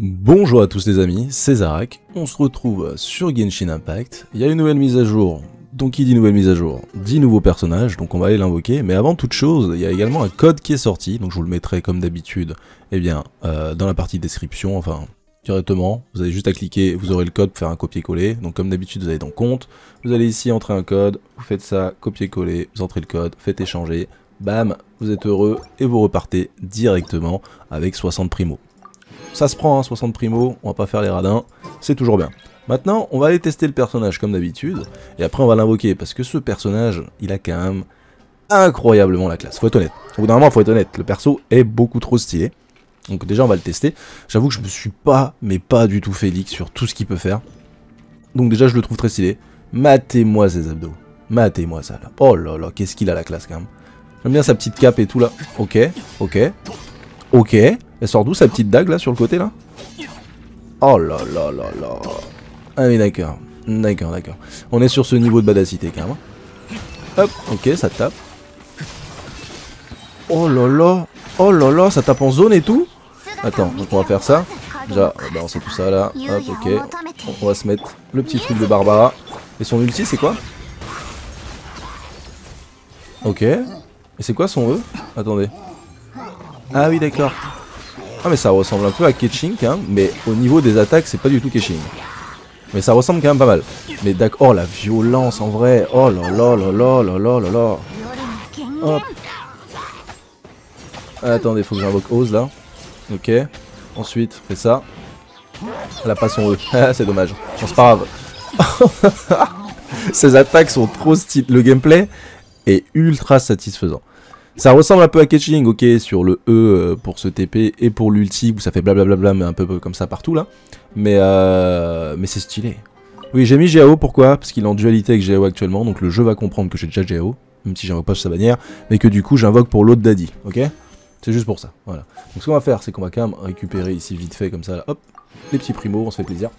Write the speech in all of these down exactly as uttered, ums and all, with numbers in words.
Bonjour à tous les amis, c'est Zaraak, on se retrouve sur Genshin Impact, il y a une nouvelle mise à jour, donc qui dit nouvelle mise à jour, dit nouveaux personnages, donc on va aller l'invoquer, mais avant toute chose, il y a également un code qui est sorti, donc je vous le mettrai comme d'habitude, eh bien, euh, dans la partie description, enfin, directement, vous avez juste à cliquer, vous aurez le code pour faire un copier-coller, donc comme d'habitude vous allez dans compte, vous allez ici entrer un code, vous faites ça, copier-coller, vous entrez le code, faites échanger, bam, vous êtes heureux, et vous repartez directement avec soixante primo. Ça se prend, hein, soixante primo, on va pas faire les radins, c'est toujours bien. Maintenant, on va aller tester le personnage comme d'habitude, et après on va l'invoquer, parce que ce personnage, il a quand même incroyablement la classe, faut être honnête. Au bout d'un moment, faut être honnête, le perso est beaucoup trop stylé, donc déjà on va le tester. J'avoue que je me suis pas, mais pas du tout fait leak sur tout ce qu'il peut faire, donc déjà je le trouve très stylé. Matez-moi ses abdos, matez-moi ça là, oh là là, qu'est-ce qu'il a la classe quand même. J'aime bien sa petite cape et tout là, ok, ok, ok. Elle sort d'où sa petite dague là sur le côté là? Oh là là là là. Ah oui d'accord, d'accord, d'accord. On est sur ce niveau de badacité quand même. Hop, ok, ça tape. Oh là là, oh là là, ça tape en zone et tout. Attends, donc on va faire ça. Déjà, bah on sait tout ça là. Hop, ok. On va se mettre le petit truc de Barbara. Et son ulti c'est quoi? Ok. Et c'est quoi son E? Attendez. Ah oui d'accord. Ah mais ça ressemble un peu à Keqing quand même, mais au niveau des attaques c'est pas du tout Keqing. Mais ça ressemble quand même pas mal. Mais d'accord, oh la violence en vrai, oh là là là là là là là là. Hop. Attendez, faut que j'invoque Oz là. Ok. Ensuite, fais ça. Elle a pas son E, c'est dommage. Bon, c'est pas grave. Ces attaques sont trop stylées, le gameplay est ultra satisfaisant. Ça ressemble un peu à Keqing, ok, sur le E pour ce T P et pour l'ulti où ça fait blablabla, mais un peu comme ça partout là. Mais euh, mais c'est stylé. Oui, j'ai mis G A O, pourquoi? Parce qu'il est en dualité avec G A O actuellement, donc le jeu va comprendre que j'ai déjà G A O, même si j'invoque pas sur sa bannière, mais que du coup j'invoque pour l'autre daddy, ok? C'est juste pour ça, voilà. Donc ce qu'on va faire, c'est qu'on va quand même récupérer ici vite fait comme ça, là, hop, les petits primos, on se fait plaisir.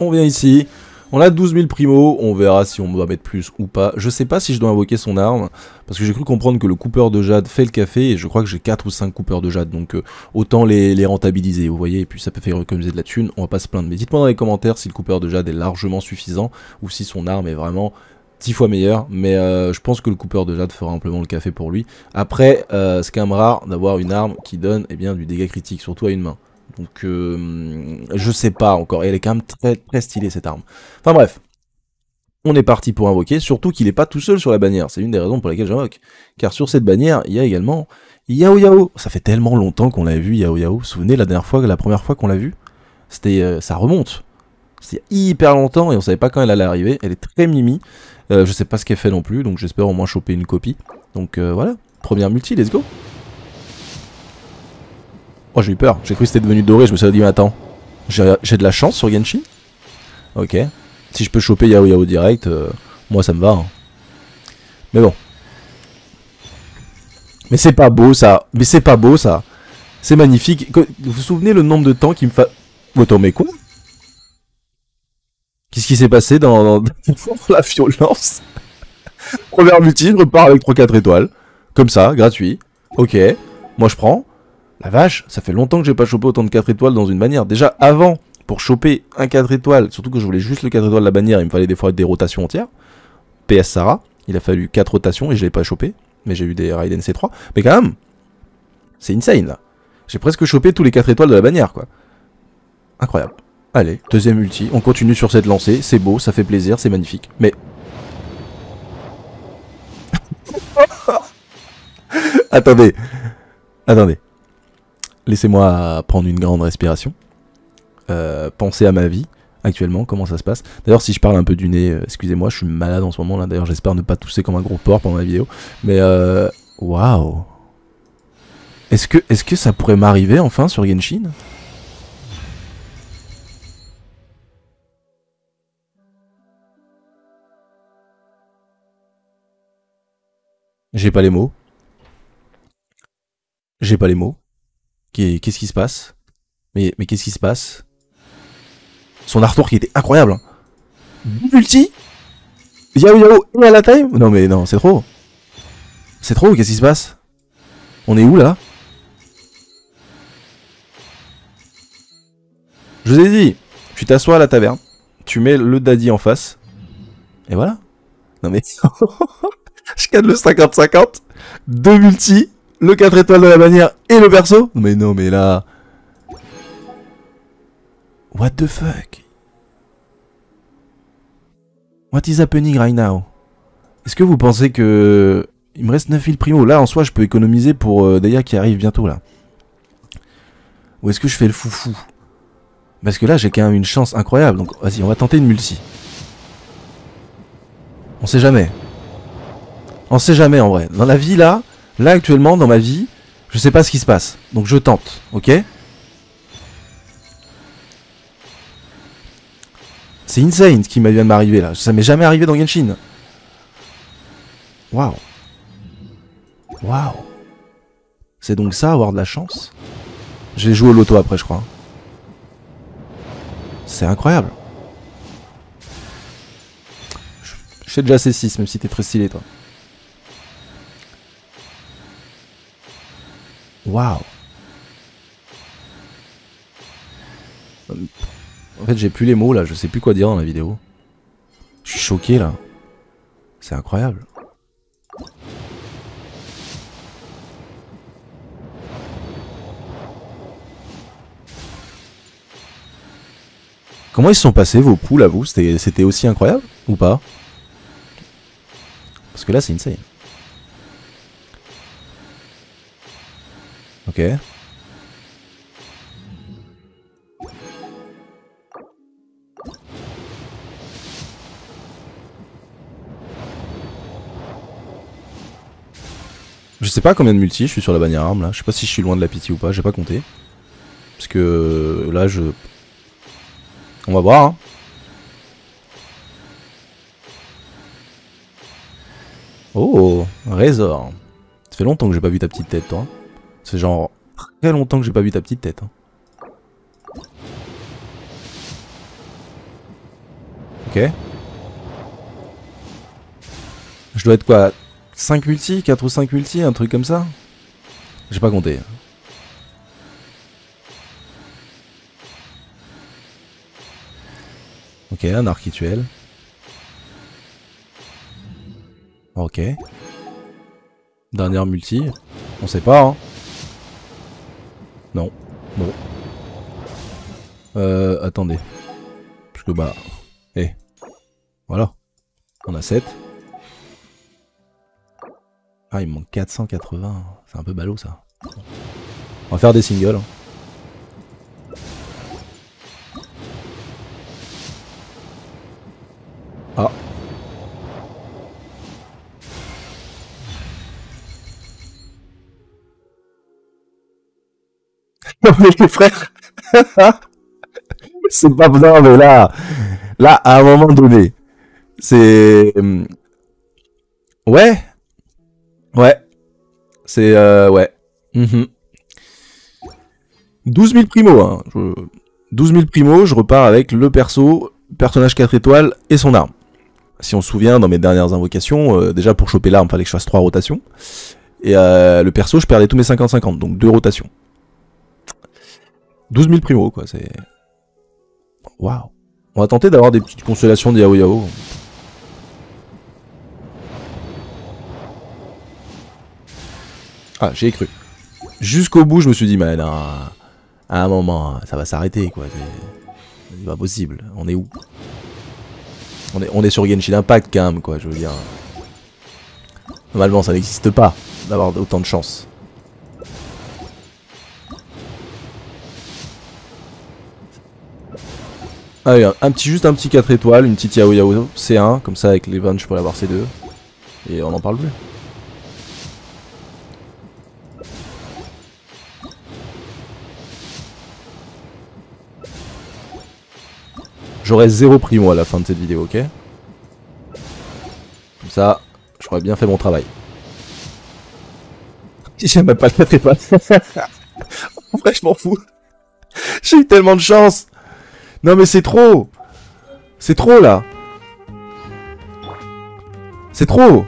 On vient ici. On a douze mille primo, on verra si on doit mettre plus ou pas. Je sais pas si je dois invoquer son arme, parce que j'ai cru comprendre que le coupeur de jade fait le café, et je crois que j'ai quatre ou cinq coupeurs de jade, donc euh, autant les, les rentabiliser, vous voyez, et puis ça peut faire économiser de la thune, on va pas se plaindre. Mais dites-moi dans les commentaires si le coupeur de jade est largement suffisant, ou si son arme est vraiment dix fois meilleure, mais euh, je pense que le coupeur de jade fera amplement le café pour lui. Après, euh, c'est quand même rare d'avoir une arme qui donne eh bien, du dégât critique, surtout à une main. Donc euh, je sais pas encore, et elle est quand même très très stylée cette arme. Enfin bref, on est parti pour invoquer, surtout qu'il est pas tout seul sur la bannière, c'est une des raisons pour lesquelles j'invoque. Car sur cette bannière, il y a également Yao Yao. Ça fait tellement longtemps qu'on l'a vu Yao Yao, vous vous souvenez la dernière fois, la première fois qu'on l'a vu, c'était, euh, ça remonte. C'était hyper longtemps et on savait pas quand elle allait arriver, elle est très mimi, euh, je sais pas ce qu'elle fait non plus, donc j'espère au moins choper une copie. Donc euh, voilà, première multi, let's go. Oh j'ai eu peur, j'ai cru que c'était devenu doré, je me suis dit mais attends, j'ai de la chance sur Genshin? Ok, si je peux choper Yao Yao direct, euh, moi ça me va. Hein. Mais bon. Mais c'est pas beau ça, mais c'est pas beau ça. C'est magnifique, vous vous souvenez le nombre de temps qu'il me fa... Attends mais quoi? Qu'est-ce qui s'est passé dans, dans... la violence? Première multi, je repars avec trois quatre étoiles. Comme ça, gratuit. Ok, moi je prends. La vache, ça fait longtemps que j'ai pas chopé autant de quatre étoiles dans une bannière. Déjà avant, pour choper un quatre étoiles, surtout que je voulais juste le quatre étoiles de la bannière, il me fallait des fois des rotations entières. P S Sarah, il a fallu quatre rotations et je l'ai pas chopé. Mais j'ai eu des Raiden C trois. Mais quand même, c'est insane là. J'ai presque chopé tous les quatre étoiles de la bannière quoi. Incroyable. Allez, deuxième ulti, on continue sur cette lancée. C'est beau, ça fait plaisir, c'est magnifique. Mais... Attendez. Attendez. Laissez-moi prendre une grande respiration, euh, penser à ma vie actuellement, comment ça se passe. D'ailleurs si je parle un peu du nez, euh, excusez-moi, je suis malade en ce moment là, d'ailleurs j'espère ne pas tousser comme un gros porc pendant la vidéo. Mais waouh wow. Est-ce que, est-ce que ça pourrait m'arriver enfin sur Genshin? J'ai pas les mots. J'ai pas les mots. Qu'est-ce qui se passe? Mais, mais qu'est-ce qui se passe? Son artoir qui était incroyable. Multi Yao Yao et à la time? Non mais non, c'est trop. C'est trop, qu'est-ce qui se passe? On est où là? Je vous ai dit, tu t'assois à la taverne, tu mets le daddy en face, et voilà. Non mais... Je cadre le cinquante cinquante, deux multi, le quatre étoiles de la bannière et le perso. Mais non mais là... What the fuck? What is happening right now? Est-ce que vous pensez que... Il me reste neuf mille primo, là en soi je peux économiser pour euh, Daya qui arrive bientôt là. Ou est-ce que je fais le foufou? Parce que là j'ai quand même une chance incroyable, donc vas-y on va tenter une multi. On sait jamais. On sait jamais en vrai. Dans la vie là, là actuellement dans ma vie, je sais pas ce qui se passe. Donc je tente, ok? C'est insane ce qui vient de m'arriver là, ça m'est jamais arrivé dans Genshin. Waouh. Waouh. C'est donc ça avoir de la chance? Je vais jouer au loto après je crois. C'est incroyable. Je sais déjà C six même si t'es très stylé toi. Waouh. En fait j'ai plus les mots là, je sais plus quoi dire dans la vidéo. Je suis choqué là. C'est incroyable. Comment ils se sont passés vos poules à vous? C'était aussi incroyable ou pas? Parce que là c'est insane. Ok. Je sais pas combien de multi je suis sur la bannière arme là. Je sais pas si je suis loin de la pitié ou pas, j'ai pas compté. Parce que là je... On va voir hein. Oh, Razor. Ça fait longtemps que j'ai pas vu ta petite tête toi. C'est genre très longtemps que j'ai pas vu ta petite tête hein. Ok. Je dois être quoi, cinq multi, quatre ou cinq multi, un truc comme ça. J'ai pas compté. Ok, un arc-rituel. Ok. Dernière multi. On sait pas, hein. Non. Bon. Euh, attendez. Parce que bah... Eh. Hey. Voilà. On a sept. Ah, il me manque quatre cent quatre-vingts. C'est un peu ballot, ça. On va faire des singles, hein. Ah. Non mais les frères, c'est pas non mais là, là à un moment donné, c'est ouais, ouais, c'est euh, ouais, mm-hmm. douze mille primo, hein. je... douze mille primo, je repars avec le perso, personnage quatre étoiles et son arme. Si on se souvient, dans mes dernières invocations, euh, déjà pour choper l'arme, il fallait que je fasse trois rotations. Et euh, le perso, je perdais tous mes cinquante cinquante, donc deux rotations. douze mille primo, quoi, c'est... Waouh. On va tenter d'avoir des petites consolations de Yao Yao. Ah, j'y ai cru. Jusqu'au bout, je me suis dit, mais non, à un moment, ça va s'arrêter, quoi. C'est pas possible. On est où ? On est, on est sur Genshin Impact quand même quoi, je veux dire. Normalement ça n'existe pas d'avoir autant de chance. Ah oui, un, un petit, juste un petit quatre étoiles, une petite Yao Yao C un, comme ça avec les vannes je pourrais avoir C deux. Et on n'en parle plus. J'aurai zéro primo à la fin de cette vidéo, ok? Comme ça, j'aurais bien fait mon travail. J'aime même pas le quatre étoiles. En vrai, je m'en fous. J'ai eu tellement de chance. Non mais c'est trop. C'est trop là. C'est trop.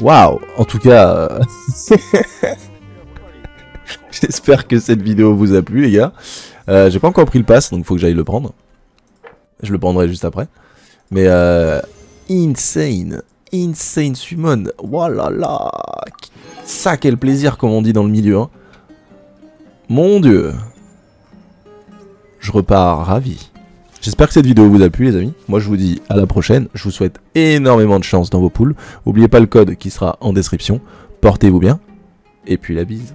Waouh. En tout cas... Euh... J'espère que cette vidéo vous a plu, les gars. Euh, j'ai pas encore pris le pass, donc faut que j'aille le prendre. Je le prendrai juste après. Mais euh, insane, insane summon. Voilà, oh là, ça quel plaisir comme on dit dans le milieu. Hein. Mon dieu. Je repars ravi. J'espère que cette vidéo vous a plu les amis, moi je vous dis à la prochaine, je vous souhaite énormément de chance dans vos poules, n'oubliez pas le code qui sera en description, portez-vous bien, et puis la bise.